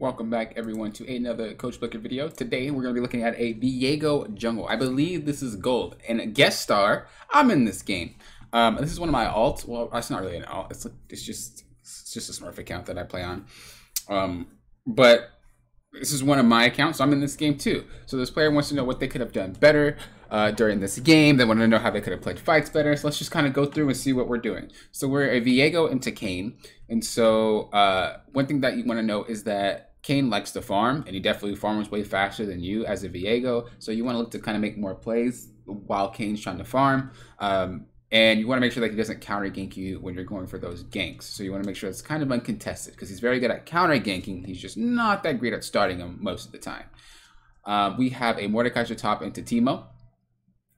Welcome back everyone to another Coach Blaker video. Today we're going to be looking at a Viego jungle. I believe this is gold and a guest star. I'm in this game. This is one of my alts. Well, it's not really an alt. It's just a Smurf account that I play on. But this is one of my accounts, so I'm in this game too. So this player wants to know what they could have done better during this game. They want to know how they could have played fights better. So let's just kind of go through and see what we're doing. So we're a Viego into Kane. And so one thing that you want to know is that Kane likes to farm, and he definitely farms way faster than you as a Viego. So you want to look to kind of make more plays while Kane's trying to farm. And you want to make sure that he doesn't counter gank you when you're going for those ganks. So you want to make sure it's kind of uncontested because he's very good at counter ganking. He's just not that great at starting them most of the time. We have a Mordekaiser top into Teemo.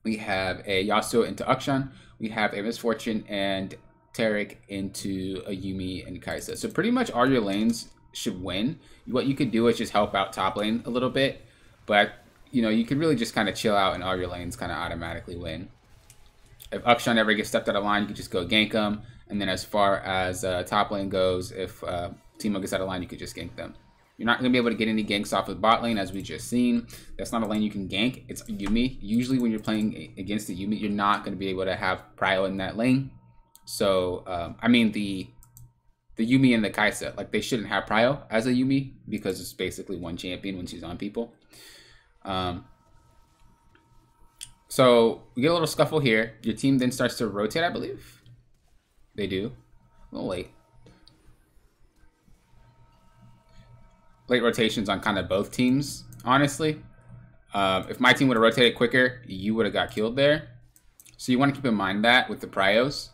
We have a Yasuo into Akshan. We have a Misfortune and Taric into a Yuumi and Kai'Sa. So pretty much all your lanes should win. What you could do is just help out top lane a little bit, but you know, you could really just kind of chill out and all your lanes kind of automatically win. If Akshan ever gets stepped out of line, you could just go gank them, and then as far as top lane goes, if Teemo gets out of line, you could just gank them. You're not going to be able to get any ganks off of bot lane, as we just seen. That's not a lane you can gank. It's Yuumi. Usually when you're playing against the Yuumi, you're not going to be able to have prio in that lane. So I mean the Yuumi and the Kai'Sa, like, they shouldn't have prio as a Yuumi because it's basically one champion when she's on people. So we get a little scuffle here. Your team then starts to rotate, I believe. They do. A little late. Late rotations on kind of both teams, honestly. If my team would have rotated quicker, you would have got killed there. So you want to keep in mind that with the prios.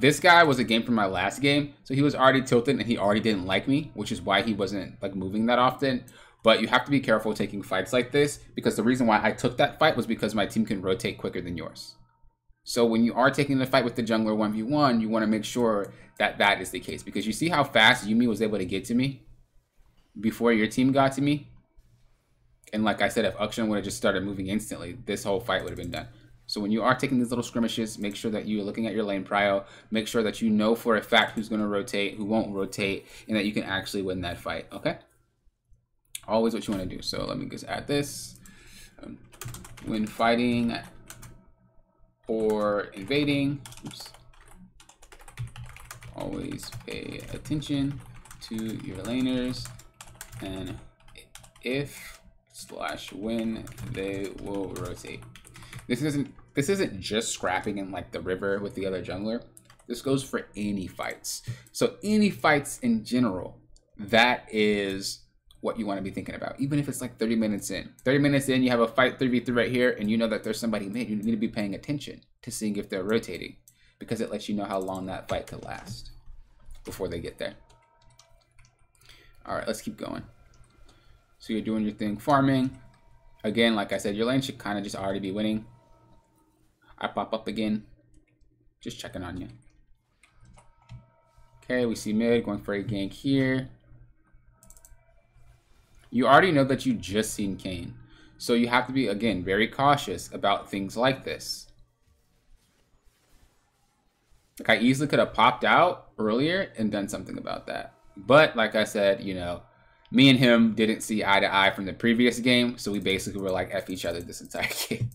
This guy was a game from my last game, so he was already tilted and he already didn't like me, which is why he wasn't like moving that often. But you have to be careful taking fights like this, because the reason why I took that fight was because my team can rotate quicker than yours. So when you are taking the fight with the jungler 1v1, you want to make sure that that is the case, because you see how fast Yuumi was able to get to me before your team got to me. And like I said, if Akshan would have just started moving instantly, this whole fight would have been done. So when you are taking these little skirmishes, make sure that you're looking at your lane prio, make sure that you know for a fact who's going to rotate, who won't rotate, and that you can actually win that fight, okay? Always what you want to do. So let me just add this. When fighting or invading, oops, always pay attention to your laners, and if / when they will rotate. This isn't just scrapping in like the river with the other jungler. This goes for any fights. So any fights in general, that is what you want to be thinking about. Even if it's like 30 minutes in. 30 minutes in, you have a fight 3v3 right here, and you know that there's somebody mid. You need to be paying attention to seeing if they're rotating, because it lets you know how long that fight could last before they get there. All right, let's keep going. So you're doing your thing farming. Again, like I said, your lane should kind of just already be winning. I pop up again. Just checking on you. Okay, we see mid going for a gank here. You already know that you just seen Kane. So you have to be, again, very cautious about things like this. Like, I easily could have popped out earlier and done something about that. But like I said, you know, me and him didn't see eye to eye from the previous game, so we basically were like F each other this entire game.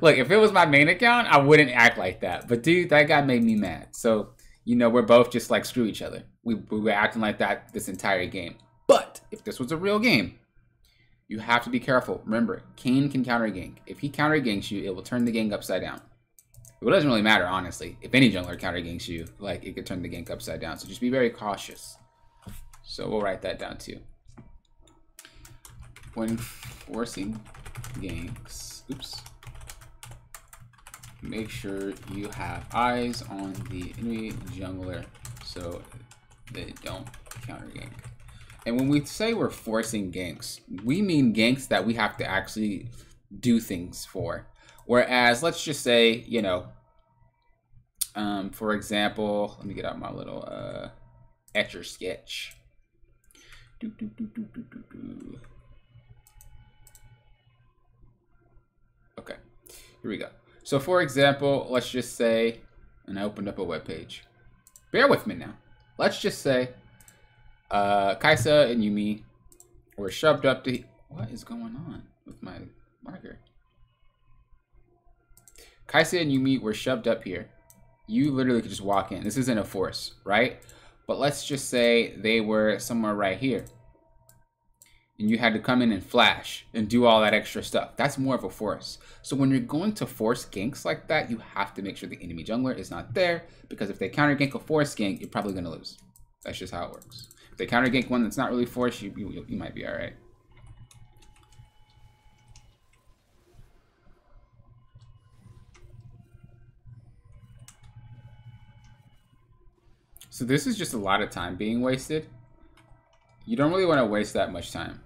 Look, if it was my main account, I wouldn't act like that. But dude, that guy made me mad. So, you know, we're both just like, screw each other. We were acting like that this entire game. But if this was a real game, you have to be careful. Remember, Kane can counter gank. If he counter ganks you, it will turn the gank upside down. It doesn't really matter, honestly. If any jungler counter ganks you, like, it could turn the gank upside down. So just be very cautious. So we'll write that down too. When forcing ganks, oops, make sure you have eyes on the enemy jungler so they don't counter gank. And when we say we're forcing ganks, we mean ganks that we have to actually do things for. Whereas, let's just say, you know, for example, let me get out my little etcher sketch. Okay, here we go. So for example, let's just say, and I opened up a web page. Bear with me now. Let's just say Kai'Sa and Yuumi were shoved up to... What is going on with my marker? Kai'Sa and Yuumi were shoved up here. You literally could just walk in. This isn't a force, right? But let's just say they were somewhere right here. And you had to come in and flash and do all that extra stuff. That's more of a force. So when you're going to force ganks like that, you have to make sure the enemy jungler is not there, because if they counter gank a force gank, you're probably gonna lose. That's just how it works. If they counter gank one that's not really force, you might be all right. So this is just a lot of time being wasted. You don't really wanna waste that much time.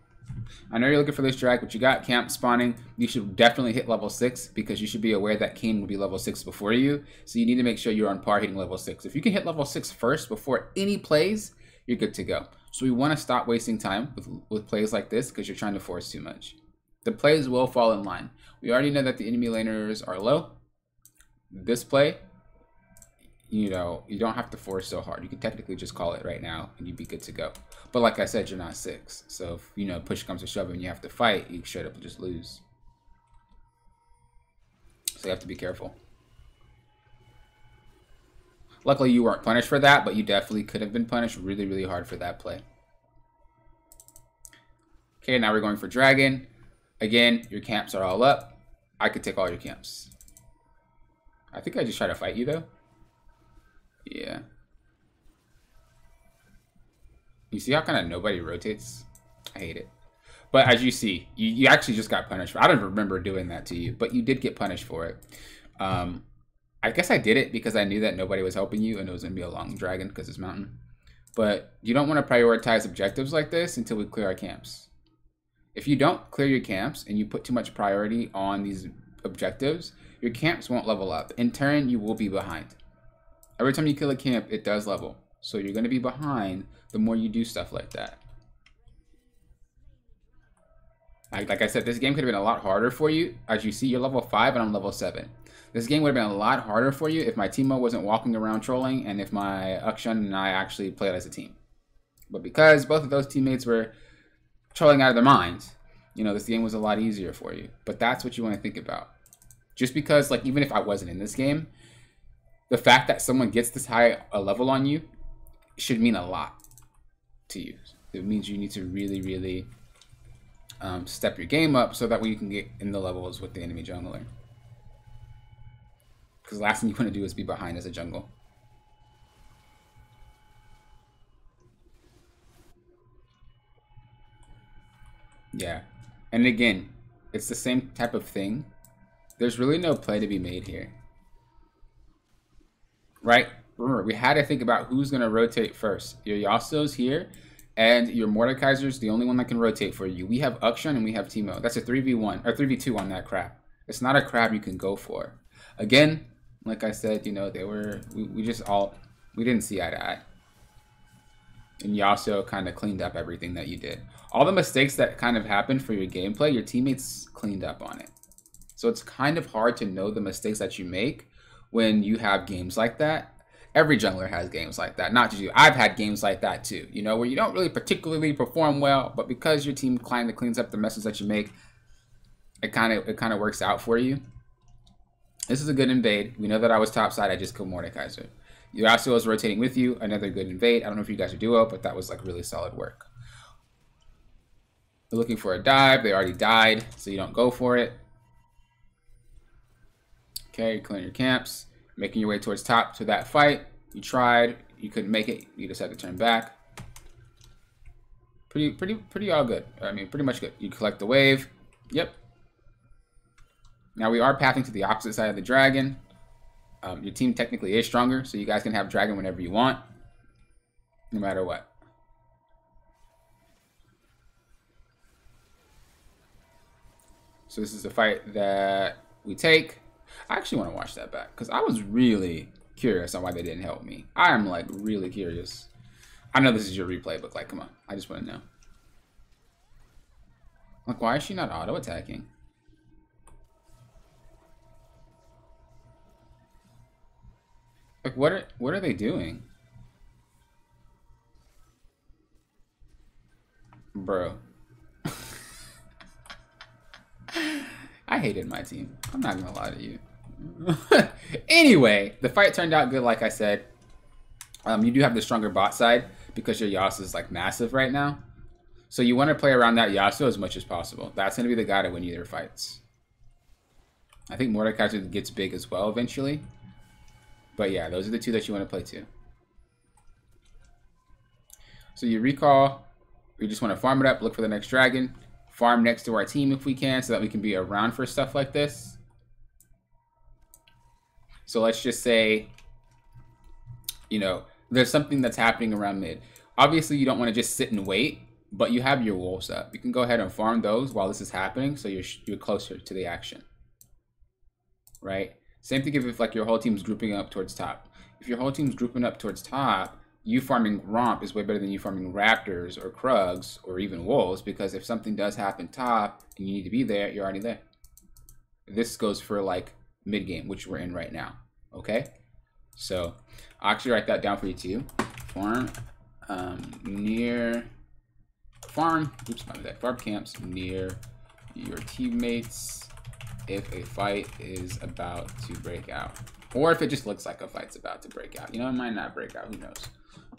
I know you're looking for this drag, but you got camp spawning. You should definitely hit level 6 because you should be aware that Kane will be level 6 before you. So you need to make sure you're on par hitting level 6. If you can hit level 6 first before any plays, you're good to go. So we want to stop wasting time with plays like this because you're trying to force too much. The plays will fall in line. We already know that the enemy laners are low. This play, you know, you don't have to force so hard. You can technically just call it right now and you'd be good to go. But like I said, you're not 6. So if, you know, push comes to shove and you have to fight, you straight up just lose. So you have to be careful. Luckily you weren't punished for that, but you definitely could have been punished really, really hard for that play. Okay, now we're going for dragon. Again, your camps are all up. I could take all your camps. I think I just try to fight you though. Yeah. You see how kind of nobody rotates? I hate it. But as you see, you actually just got punished for it. I don't remember doing that to you, but you did get punished for it. I guess I did it because I knew that nobody was helping you and it was going to be a long dragon because it's mountain. But you don't want to prioritize objectives like this until we clear our camps. If you don't clear your camps and you put too much priority on these objectives, your camps won't level up. In turn, you will be behind. Every time you kill a camp, it does level. So you're going to be behind the more you do stuff like that. Like I said, this game could have been a lot harder for you. As you see, you're level 5 and I'm level 7. This game would have been a lot harder for you if my Teemo wasn't walking around trolling and if my Akshan and I actually played as a team. But because both of those teammates were trolling out of their minds, you know, this game was a lot easier for you. But that's what you want to think about. Just because, like, even if I wasn't in this game, the fact that someone gets this high a level on you should mean a lot to you. It means you need to really, really step your game up so that way you can get in the levels with the enemy jungler. Because the last thing you want to do is be behind as a jungle. Yeah. And again, it's the same type of thing. There's really no play to be made here. Right? Remember, we had to think about who's going to rotate first. Your Yasuo's here, and your Mordekaiser's the only one that can rotate for you. We have Akshan and we have Teemo. That's a 3v1, or 3v2 on that crab. It's not a crab you can go for. Again, like I said, you know, they were, we didn't see eye to eye. And Yasuo kind of cleaned up everything that you did. All the mistakes that kind of happened for your gameplay, your teammates cleaned up on it. So it's kind of hard to know the mistakes that you make when you have games like that. Every jungler has games like that, not just you. I've had games like that too, you know, where you don't really particularly perform well, but because your team kind of cleans up the messes that you make, it kind of works out for you. This is a good invade. We know that I was topside. I just killed Mordekaiser. Yasuo was rotating with you. Another good invade. I don't know if you guys are duo, but that was like really solid work. They're looking for a dive. They already died, so you don't go for it. Okay, you're clearing your camps, making your way towards top to that fight. You tried, you couldn't make it, you just had to turn back. Pretty all good. I mean, pretty much good. You collect the wave. Yep. Now we are pathing to the opposite side of the dragon. Your team technically is stronger, so you guys can have dragon whenever you want, no matter what. So this is the fight that we take. I actually want to watch that back because I was really curious on why they didn't help me. I am like really curious. I know this is your replay, but like, come on. I just want to know. Like, why is she not auto attacking? Like, what are they doing? Bro. I hated my team. I'm not gonna lie to you. Anyway, the fight turned out good, like I said. You do have the stronger bot side because your Yasuo is like massive right now. So you want to play around that Yasuo as much as possible. That's going to be the guy to win you their fights. I think Mordekaiser gets big as well eventually. But yeah, those are the two that you want to play too. So you recall, we just want to farm it up, look for the next dragon, farm next to our team if we can so that we can be around for stuff like this. So let's just say, you know, there's something that's happening around mid. Obviously, you don't want to just sit and wait, but you have your wolves up. You can go ahead and farm those while this is happening so you're closer to the action, right? Same thing if like your whole team's grouping up towards top. If your whole team's grouping up towards top, you farming Romp is way better than you farming Raptors or Krugs or even Wolves, because if something does happen top and you need to be there, you're already there. This goes for like mid game, which we're in right now, okay? So I'll actually write that down for you too. Farm farm camps near your teammates if a fight is about to break out. Or if it just looks like a fight's about to break out. You know, it might not break out, who knows?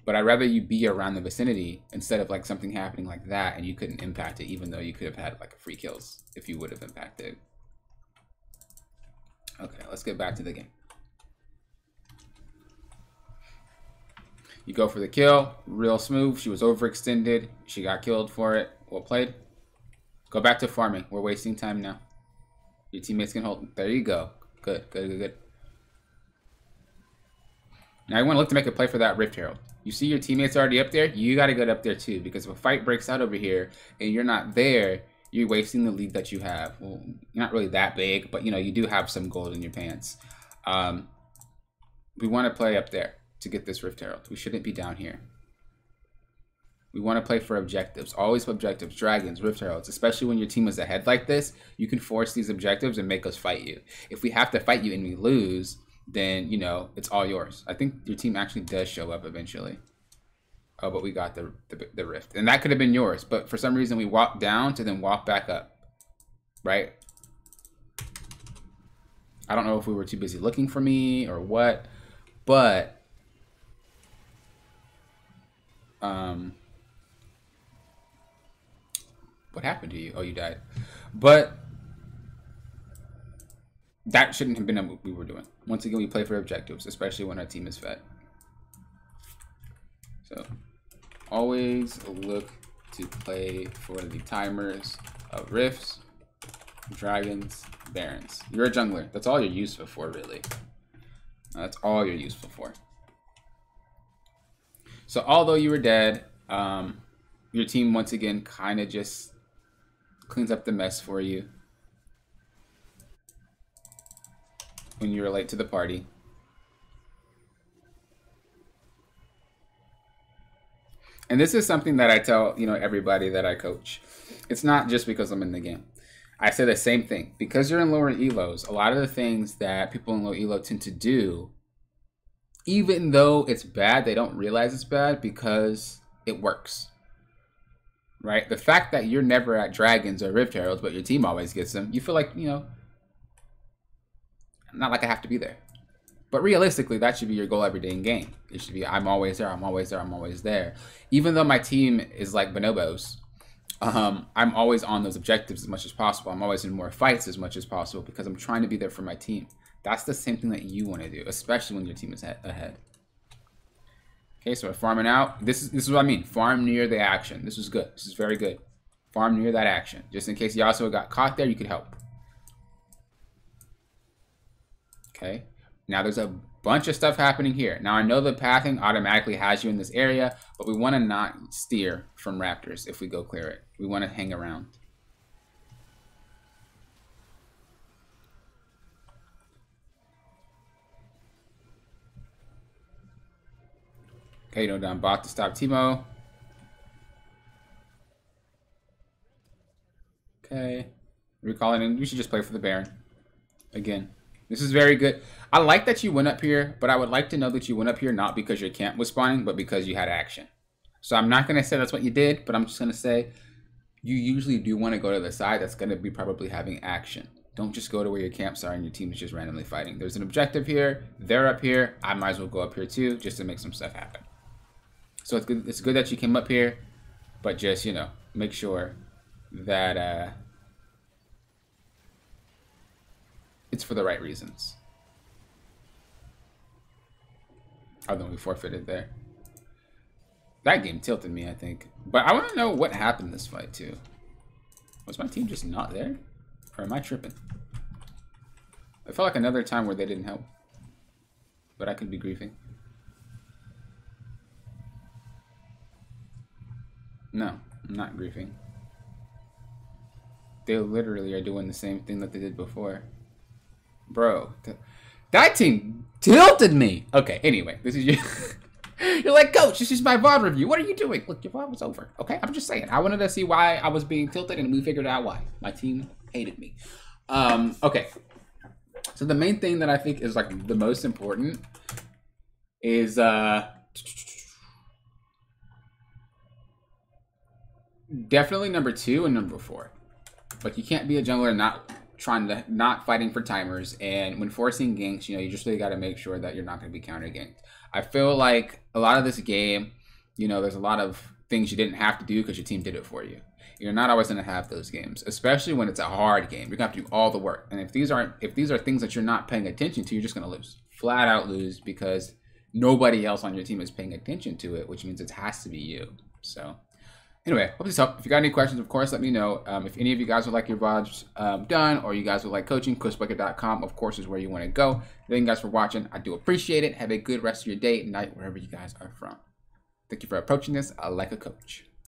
But I'd rather you be around the vicinity instead of like something happening like that and you couldn't impact it, even though you could have had like a free kills if you would have impacted. Okay, let's get back to the game. You go for the kill, real smooth. She was overextended. She got killed for it. Well played. Go back to farming. We're wasting time now. Your teammates can hold. There you go. Good, good, good, good. Now you want to look to make a play for that Rift Herald. You see your teammates already up there? You got to get up there too, because if a fight breaks out over here and you're not there, you're wasting the lead that you have. Well, you're not really that big, but you know, you do have some gold in your pants. We want to play up there to get this Rift Herald. We shouldn't be down here. We want to play for objectives. Always for objectives. Dragons, Rift Heralds, especially when your team is ahead like this, you can force these objectives and make us fight you. If we have to fight you and we lose, then, you know, it's all yours. I think your team actually does show up eventually. Oh, but we got the rift. And that could have been yours, but for some reason we walked down to then walk back up, right? I don't know if we were too busy looking for me or what, but what happened to you? Oh, you died. But that shouldn't have been what we were doing. Once again, we play for objectives, especially when our team is fed. So always look to play for the timers of rifts, dragons, barons. You're a jungler. That's all you're useful for, really. That's all you're useful for. So although you were dead, your team once again kind of just cleans up the mess for you when you relate to the party. And this is something that I tell, you know, everybody that I coach. It's not just because I'm in the game. I say the same thing. Because you're in lower elos, a lot of the things that people in low elo tend to do, even though it's bad, they don't realize it's bad because it works, right? The fact that you're never at dragons or rift heralds, but your team always gets them, you feel like, you know, not like I have to be there. But realistically, that should be your goal every day in game. It should be, I'm always there, I'm always there, I'm always there. Even though my team is like bonobos, I'm always on those objectives as much as possible. I'm always in more fights as much as possible because I'm trying to be there for my team. That's the same thing that you want to do, especially when your team is ahead. Okay, so we're farming out. This is what I mean. Farm near the action. This is good. This is very good. Farm near that action. Just in case Yasuo got caught there, you could help. Okay, now there's a bunch of stuff happening here. Now I know the pathing automatically has you in this area, but we want to not steer from Raptors if we go clear it. We want to hang around. Okay, no down bot to stop Teemo. Okay, recalling in. We should just play for the Baron again. This is very good. I like that you went up here, but I would like to know that you went up here not because your camp was spawning, but because you had action. So I'm not going to say that's what you did, but I'm just going to say you usually do want to go to the side that's going to be probably having action. Don't just go to where your camps are and your team is just randomly fighting. There's an objective here. They're up here. I might as well go up here too, just to make some stuff happen. So it's good that you came up here, but just, you know, make sure that it's for the right reasons. Oh, then we forfeited there. That game tilted me, I think. But I want to know what happened this fight too. Was my team just not there? Or am I tripping? I felt like another time where they didn't help. But I could be griefing. No, I'm not griefing. They literally are doing the same thing that they did before. Bro, that team tilted me! Okay, anyway, this is your... You're like, Coach, this is my VOD review. What are you doing? Look, your VOD was over, okay? I'm just saying. I wanted to see why I was being tilted, and we figured out why. My team hated me. Okay. So the main thing that I think is, like, the most important is... definitely number 2 and number 4. Like, you can't be a jungler not trying to... not fighting for timers, and when forcing ganks, you know, you just really got to make sure that you're not going to be counter-ganked. I feel like a lot of this game, you know, there's a lot of things you didn't have to do because your team did it for you. You're not always going to have those games, especially when it's a hard game. You're going to have to do all the work. And if these are things that you're not paying attention to, you're just going to lose. Flat out lose, because nobody else on your team is paying attention to it, which means it has to be you. So anyway, hope this helped. If you got any questions, of course, let me know. If any of you guys would like your VODs done, or you guys would like coaching, coachblaker.com, of course, is where you want to go. Thank you guys for watching. I do appreciate it. Have a good rest of your day, night, wherever you guys are from. Thank you for approaching this like a coach.